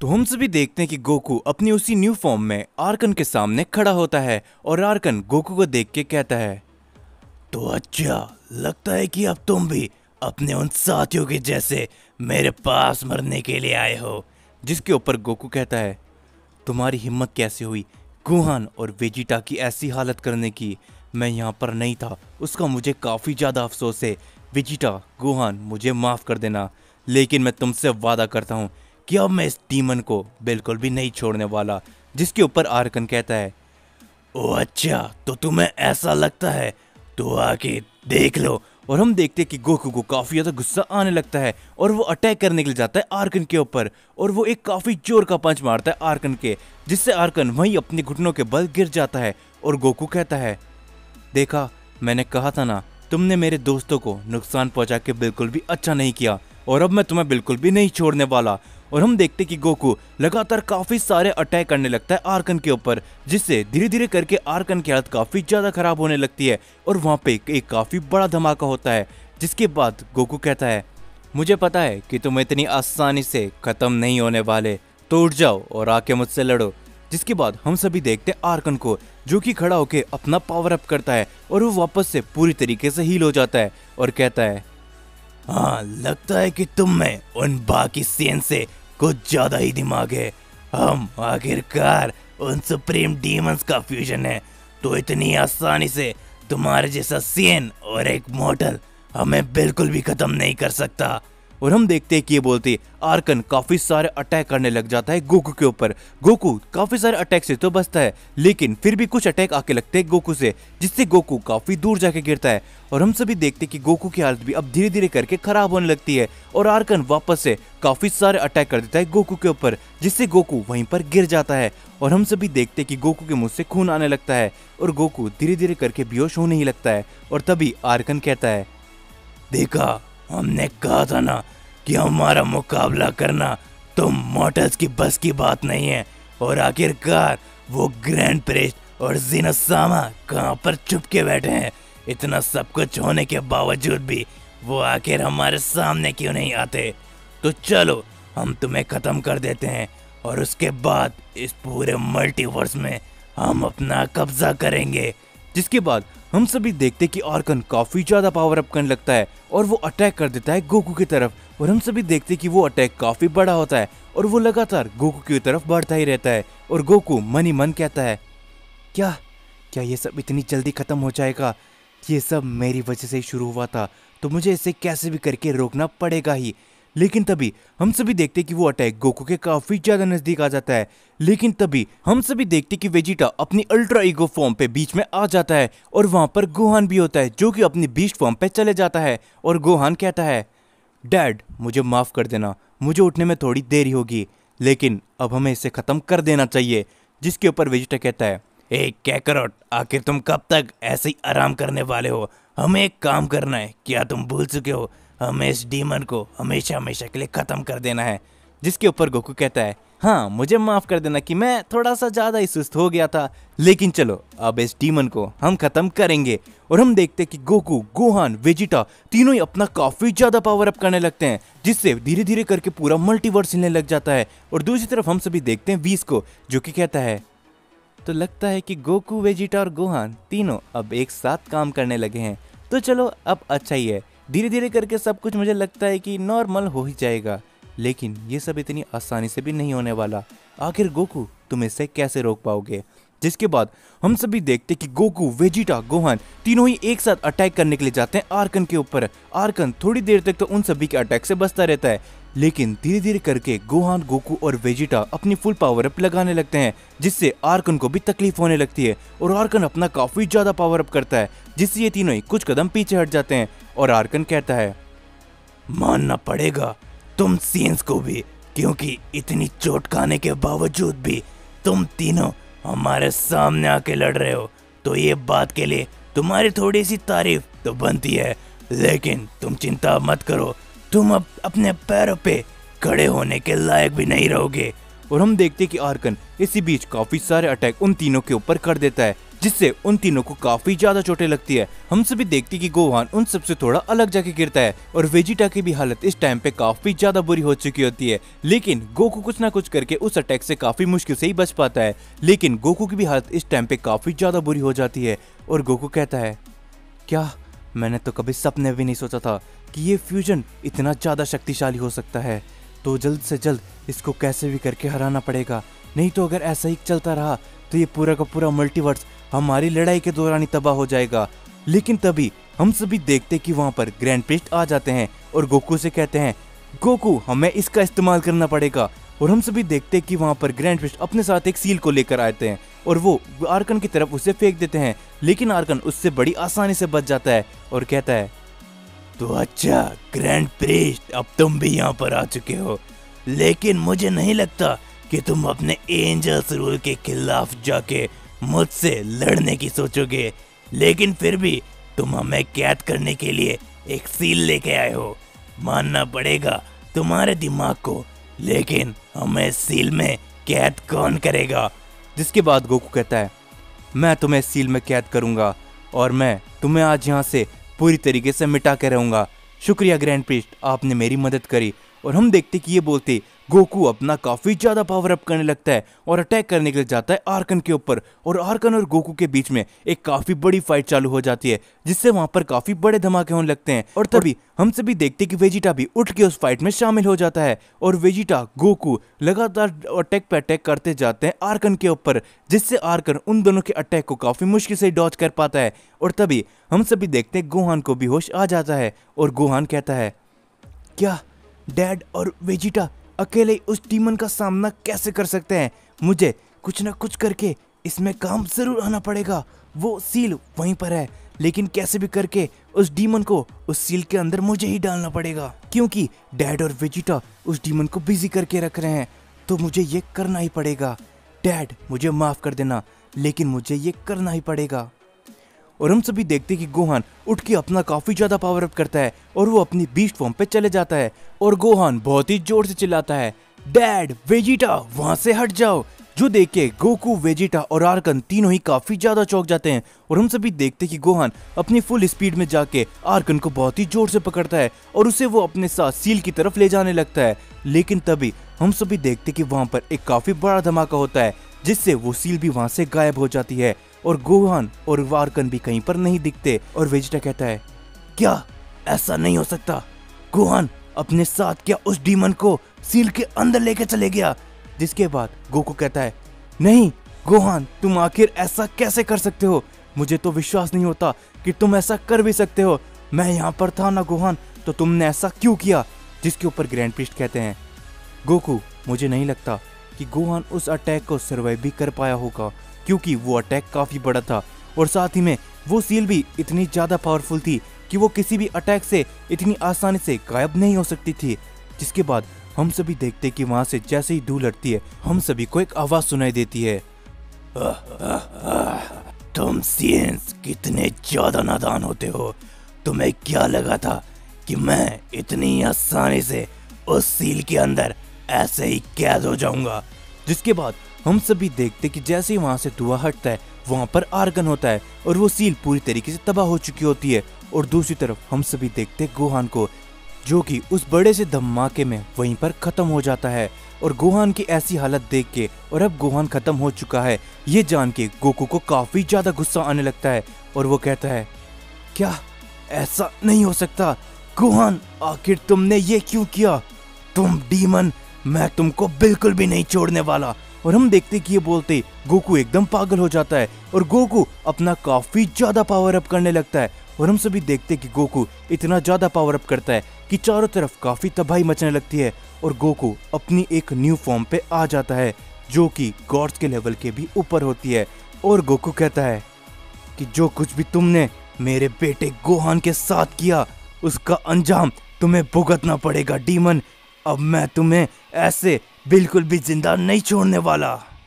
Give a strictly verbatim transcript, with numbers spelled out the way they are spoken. तो हम सभी देखते हैं कि गोकू अपनी उसी न्यू फॉर्म में आर्कन के सामने खड़ा होता है और आर्कन गोकू को देख के कहता है, तो अच्छा लगता है कि अब तुम भी अपने उन साथियों के जैसे मेरे पास मरने के लिए आए हो। जिसके ऊपर गोकू कहता है, तुम्हारी हिम्मत कैसे हुई गोहान और वेजिटा की ऐसी हालत करने की, मैं यहाँ पर नहीं था, उसका मुझे काफ़ी ज़्यादा अफसोस है। वेजिटा, गोहान, मुझे माफ़ कर देना, लेकिन मैं तुमसे वादा करता हूँ कि अब मैं इस डीमन को बिल्कुल भी नहीं छोड़ने वाला। जिसके ऊपर आर्कन कहता है, ओ अच्छा, तो तुम्हें ऐसा लगता है, तो आके देख लो। और हम देखते हैं कि गोकू को काफ़ी ज़्यादा गुस्सा आने लगता है और वो अटैक करने के लिए जाता है आर्कन के ऊपर, और वो एक काफ़ी जोर का पंच मारता है आर्कन के, जिससे आर्कन वहीं अपने घुटनों के बल गिर जाता है। और गोकू कहता है, देखा, मैंने कहा था ना, तुमने मेरे दोस्तों को नुकसान पहुंचा के बिल्कुल भी अच्छा नहीं किया, और अब मैं तुम्हें बिल्कुल भी नहीं छोड़ने वाला। और हम देखते कि गोकू लगातार काफ़ी सारे अटैक करने लगता है आर्कन के ऊपर, जिससे धीरे धीरे करके आर्कन की हालत काफ़ी ज़्यादा खराब होने लगती है। और वहाँ पे एक काफ़ी बड़ा धमाका होता है, जिसके बाद गोकू कहता है, मुझे पता है कि तुम इतनी आसानी से ख़त्म नहीं होने वाले, तो उठ जाओ और आके मुझसे लड़ो। जिसके बाद हम सभी देखते हैं आर्कन को, जो कि खड़ा होकर अपना पावर अप करता है और वो वापस से पूरी तरीके से हील हो जाता है और कहता है, हाँ, लगता है कि तुम में उन बाकी सेन से कुछ ज्यादा ही दिमाग है। हम आखिरकार उन सुप्रीम डीमन्स का फ्यूजन है, तो इतनी आसानी से तुम्हारे जैसा सेन और एक मॉडल हमें बिल्कुल भी खत्म नहीं कर सकता। और हम देखते हैं कि ये बोलते आर्कन काफ़ी सारे अटैक करने लग जाता है गोकू के ऊपर। गोकू काफ़ी सारे अटैक से तो बचता है, लेकिन फिर भी कुछ अटैक आके लगते हैं गोकू से, जिससे गोकू काफ़ी दूर जाके गिरता है। और हम सभी देखते हैं कि गोकू की हालत भी अब धीरे धीरे करके खराब होने लगती है, और आर्कन वापस से काफ़ी सारे अटैक कर देता है गोकू के ऊपर, जिससे गोकू वहीं पर गिर जाता है। और हम सभी देखते हैं कि गोकू के मुँह से खून आने लगता है और गोकू धीरे धीरे करके बेहोश होने ही लगता है। और तभी आर्कन कहता है, देखा, हमने कहा था ना कि हमारा मुकाबला करना तुम मॉडल्स की बस की बात नहीं है, और आखिरकार वो ग्रैंड प्रीस्ट और जिनसामा कहाँ पर छुप के बैठे हैं। इतना सब कुछ होने के बावजूद भी वो आखिर हमारे सामने क्यों नहीं आते। तो चलो हम तुम्हें ख़त्म कर देते हैं, और उसके बाद इस पूरे मल्टीवर्स में हम अपना कब्जा करेंगे। जिसके बाद हम सभी देखते कि आर्कन काफ़ी ज़्यादा पावर अप करने लगता है और वो अटैक कर देता है गोकू की तरफ। और हम सभी देखते कि वो अटैक काफ़ी बड़ा होता है और वो लगातार गोकू की तरफ बढ़ता ही रहता है। और गोकू मन ही मन कहता है, क्या क्या ये सब इतनी जल्दी ख़त्म हो जाएगा? ये सब मेरी वजह से ही शुरू हुआ था, तो मुझे इसे कैसे भी करके रोकना पड़ेगा ही। लेकिन तभी हम सभी देखते कि वो अटैक गोकू के काफ़ी ज़्यादा नज़दीक आ जाता है, लेकिन तभी हम सभी देखते कि वेजिटा अपनी अल्ट्रा इगो फॉर्म पे बीच में आ जाता है, और वहाँ पर गोहान भी होता है, जो कि अपनी बीस्ट फॉर्म पे चले जाता है। और गोहान कहता है, डैड, मुझे माफ़ कर देना, मुझे उठने में थोड़ी देरी होगी, लेकिन अब हमें इसे ख़त्म कर देना चाहिए। जिसके ऊपर वेजिटा कहता है, ए कैकरोट, आखिर तुम कब तक ऐसे ही आराम करने वाले हो? हमें एक काम करना है, क्या तुम भूल चुके हो? हमें इस डीमन को हमेशा हमेशा के लिए ख़त्म कर देना है। जिसके ऊपर गोकू कहता है, हाँ, मुझे माफ़ कर देना कि मैं थोड़ा सा ज़्यादा ही सुस्त हो गया था, लेकिन चलो अब इस डीमन को हम ख़त्म करेंगे। और हम देखते हैं कि गोकू, गोहान, वेजिटा तीनों ही अपना काफ़ी ज़्यादा पावर अप करने लगते हैं, जिससे धीरे धीरे करके पूरा मल्टीवर्स हिलने लग जाता है। और दूसरी तरफ हम सभी देखते हैं वीस को, जो कि कहता है, तो लगता है कि गोकू, वेजिटा और गोहान तीनों अब एक साथ काम करने लगे हैं, तो चलो अब अच्छा ही है, धीरे धीरे करके सब कुछ मुझे लगता है कि नॉर्मल हो ही जाएगा, लेकिन ये सब इतनी आसानी से भी नहीं होने वाला। आखिर गोकू, तुम इसे कैसे रोक पाओगे? जिसके बाद हम सभी देखते कि गोकू, वेजिटा, गोहान तीनों ही एक साथ अटैक करने के लिए जाते हैं आर्कन के ऊपर। आर्कन थोड़ी देर तक तो उन सभी के अटैक से बचता रहता है, लेकिन धीरे धीरे करके गोहान, गोकू और वेजिटा अपनी फुल पावर अप लगाने लगते हैं, जिससे आर्कन को भी तकलीफ होने लगती है। और आर्कन अपना काफ़ी ज़्यादा पावर अप करता है, जिससे ये तीनों ही कुछ कदम पीछे हट जाते हैं। और आर्कन कहता है, मानना पड़ेगा तुम सेंस को भी, क्योंकि इतनी चोट खाने के बावजूद भी तुम तीनों हमारे सामने आके लड़ रहे हो, तो ये बात के लिए तुम्हारी थोड़ी सी तारीफ तो बनती है। लेकिन तुम चिंता मत करो, तुम अब अपने पैरों पे खड़े होने के लायक भी नहीं रहोगे। और हम देखते कि आर्कन इसी बीच काफ़ी सारे अटैक उन तीनों के ऊपर कर देता है, जिससे उन तीनों को काफी ज्यादा चोटें लगती है। हम सभी देखते हैं कि गोहान उन सबसे थोड़ा अलग जाके गिरता है और वेजिटा की भी हालत इस टाइम पे काफी ज्यादा बुरी हो चुकी होती है, लेकिन गोकू कुछ ना कुछ करके उस अटैक से काफी मुश्किल से ही बच पाता है। लेकिन गोकू की भी हालत इस टाइम पे काफी ज्यादा बुरी हो जाती है और गोकू कहता है, क्या मैंने तो कभी सपने भी नहीं सोचा था कि ये फ्यूजन इतना ज्यादा शक्तिशाली हो सकता है, तो जल्द से जल्द इसको कैसे भी करके हराना पड़ेगा, नहीं तो अगर ऐसा ही चलता रहा तो ये पूरा का पूरा मल्टीवर्स हमारी लड़ाई के दौरान ही तबाह हो जाएगा। लेकिन तभी हम सभी देखते कि वहाँ पर ग्रैंड प्रीस्ट आ जाते हैं और गोकू से कहते हैं, गोकू हमें इसका इस्तेमाल करना पड़ेगा। और हम सभी देखते कि वहाँ पर ग्रैंड प्रीस्ट अपने साथ एक सील को लेकर आते हैं और वो आर्कन की तरफ उसे फेंक देते हैं, लेकिन आर्कन उससे बड़ी आसानी से बच जाता है और कहता है, तो अच्छा ग्रैंड प्रीस्ट अब तुम भी यहाँ पर आ चुके हो, लेकिन मुझे नहीं लगता कि तुम अपने एंजल्स रूल के खिलाफ जाके मुझसे लड़ने की सोचोगे, लेकिन फिर भी तुम हमें कैद करने के लिए एक सील लेके आए हो। मानना पड़ेगा तुम्हारे दिमाग को, लेकिन हमें सील में कैद कौन करेगा। जिसके बाद गोकू कहता है, मैं तुम्हें सील में कैद करूंगा और मैं तुम्हें आज यहाँ से पूरी तरीके से मिटा के रहूंगा। शुक्रिया ग्रैंड प्रीस्ट, आपने मेरी मदद करी। और हम देखते कि ये बोलते गोकू अपना काफ़ी ज़्यादा पावर अप करने लगता है और अटैक करने के लिए जाता है आर्कन के ऊपर, और आर्कन और गोकू के बीच में एक काफ़ी बड़ी फाइट चालू हो जाती है, जिससे वहाँ पर काफ़ी बड़े धमाके होने लगते हैं। और तभी हम सभी देखते कि वेजिटा भी उठ के उस फाइट में शामिल हो जाता है और वेजिटा गोकू लगातार अटैक पर अटैक करते जाते हैं आर्कन के ऊपर, जिससे आर्कन उन दोनों के अटैक को काफ़ी मुश्किल से डॉच कर पाता है। और तभी हम सभी देखते हैं गोहान को बेहोश आ जाता है और गोहान कहता है, क्या डैड और वेजिटा अकेले उस डीमन का सामना कैसे कर सकते हैं? मुझे कुछ ना कुछ करके इसमें काम जरूर आना पड़ेगा। वो सील वहीं पर है, लेकिन कैसे भी करके उस डीमन को उस सील के अंदर मुझे ही डालना पड़ेगा, क्योंकि डैड और वेजिटा उस डीमन को बिजी करके रख रहे हैं, तो मुझे ये करना ही पड़ेगा। डैड मुझे माफ़ कर देना, लेकिन मुझे ये करना ही पड़ेगा। और हम सभी देखते कि गोहान उठ के अपना काफ़ी ज़्यादा पावर अप करता है और वो अपनी बीस्ट फॉर्म पे चले जाता है और गोहान बहुत ही ज़ोर से चिल्लाता है, डैड वेजिटा वहाँ से हट जाओ। जो देख के गोकू, वेजिटा और आर्कन तीनों ही काफ़ी ज़्यादा चौंक जाते हैं। और हम सभी देखते कि गोहान अपनी फुल स्पीड में जाके आर्कन को बहुत ही ज़ोर से पकड़ता है और उसे वो अपने साथ सील की तरफ ले जाने लगता है। लेकिन तभी हम सभी देखते कि वहाँ पर एक काफ़ी बड़ा धमाका होता है, जिससे वो सील भी वहाँ से गायब हो जाती है और गोहान और वार्कन भी कहीं पर नहीं दिखते। और वेजिटा कहता है, क्या ऐसा नहीं हो सकता? गोहान अपने साथ क्या उस डीमन को सील के अंदर लेकर चले गया? जिसके बाद गोकू कहता है, नहीं गोहान, तुम आखिर ऐसा कैसे कर सकते हो? मुझे तो विश्वास नहीं होता कि तुम ऐसा कर भी सकते हो। मैं यहाँ पर था ना गोहान, तो तुमने ऐसा क्यों किया? जिसके ऊपर ग्रैंड प्रीस्ट कहते हैं, गोकू मुझे नहीं लगता कि गोहान उस अटैक को सर्वाइव भी कर पाया होगा, क्योंकि वो अटैक काफ़ी बड़ा था और साथ ही में वो सील भी इतनी ज़्यादा पावरफुल थी कि वो किसी भी अटैक से इतनी आसानी से गायब नहीं हो सकती थी। जिसके बाद हम सभी देखते कि वहाँ से जैसे ही धूल हटती है, हम सभी को एक आवाज़ सुनाई देती है, आ, आ, आ, तुम सीन्स कितने ज़्यादा नादान होते हो। तुम्हें क्या लगा था कि मैं इतनी आसानी से उस सील के अंदर ऐसे ही कैद हो जाऊँगा? जिसके बाद हम सभी देखते कि जैसे ही वहाँ से धुआं हटता है, वहाँ पर आर्कन होता है और वो सील पूरी तरीके से तबाह हो चुकी होती है। और दूसरी तरफ हम सभी देखते हैं गोहान को, जो कि उस बड़े से धमाके में वहीं पर ख़त्म हो जाता है। और गोहान की ऐसी हालत देख के, और अब गोहान ख़त्म हो चुका है, ये जान के गोकू को काफ़ी ज़्यादा गुस्सा आने लगता है और वो कहता है, क्या ऐसा नहीं हो सकता? गोहान आखिर तुमने ये क्यों किया? तुम डीमन, मैं तुमको बिल्कुल भी नहीं छोड़ने वाला। और हम देखते कि ये बोलते गोकू एकदम पागल हो जाता है और गोकू अपना काफ़ी ज़्यादा पावर अप करने लगता है। और हम सभी देखते कि गोकू इतना ज़्यादा पावर अप करता है कि चारों तरफ काफ़ी तबाही मचने लगती है और गोकू अपनी एक न्यू फॉर्म पे आ जाता है, जो कि गॉड्स के लेवल के भी ऊपर होती है। और गोकू कहता है कि जो कुछ भी तुमने मेरे बेटे गोहान के साथ किया, उसका अंजाम तुम्हें भुगतना पड़ेगा डीमन। अब मैं तुम्हें ऐसे बिल्कुल भी जिंदा नहीं छोड़ने वाला।